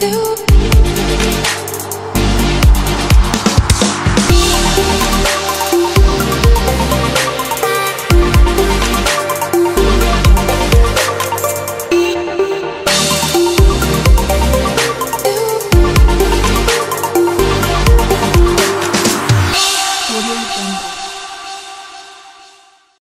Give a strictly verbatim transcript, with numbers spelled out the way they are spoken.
do.